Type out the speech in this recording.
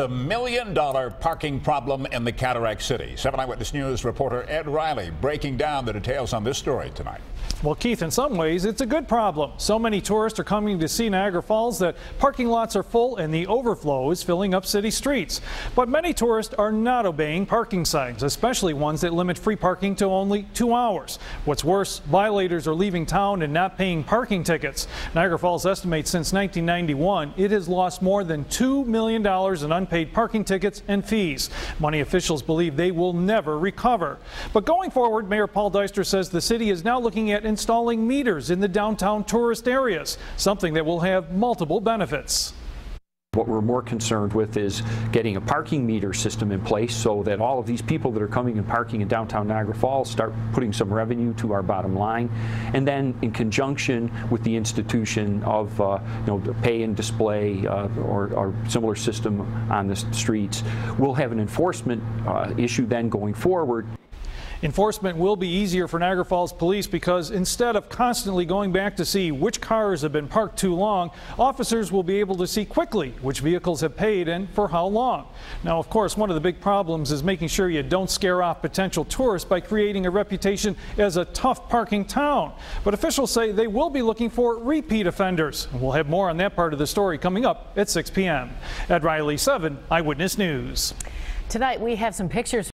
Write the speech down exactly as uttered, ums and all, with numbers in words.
The million-dollar parking problem in the Cataract City. seven Eyewitness News reporter Ed Riley breaking down the details on this story tonight. Well, Keith, in some ways, it's a good problem. So many tourists are coming to see Niagara Falls that parking lots are full and the overflow is filling up city streets. But many tourists are not obeying parking signs, especially ones that limit free parking to only two hours. What's worse, violators are leaving town and not paying parking tickets. Niagara Falls estimates since nineteen ninety-one, it has lost more than two million dollars in unpaid paid parking tickets and fees. Money officials believe they will never recover. But going forward, Mayor Paul Dyster says the city is now looking at installing meters in the downtown tourist areas, something that will have multiple benefits. What we're more concerned with is getting a parking meter system in place so that all of these people that are coming and parking in downtown Niagara Falls start putting some revenue to our bottom line. And then in conjunction with the institution of uh, you know, the pay and display uh, or, or similar system on the streets, we'll have an enforcement uh, issue then going forward. Enforcement will be easier for Niagara Falls police because instead of constantly going back to see which cars have been parked too long, officers will be able to see quickly which vehicles have paid and for how long. Now, of course, one of the big problems is making sure you don't scare off potential tourists by creating a reputation as a tough parking town. But officials say they will be looking for repeat offenders. We'll have more on that part of the story coming up at six p m Ed Riley, seven Eyewitness News. Tonight we have some pictures.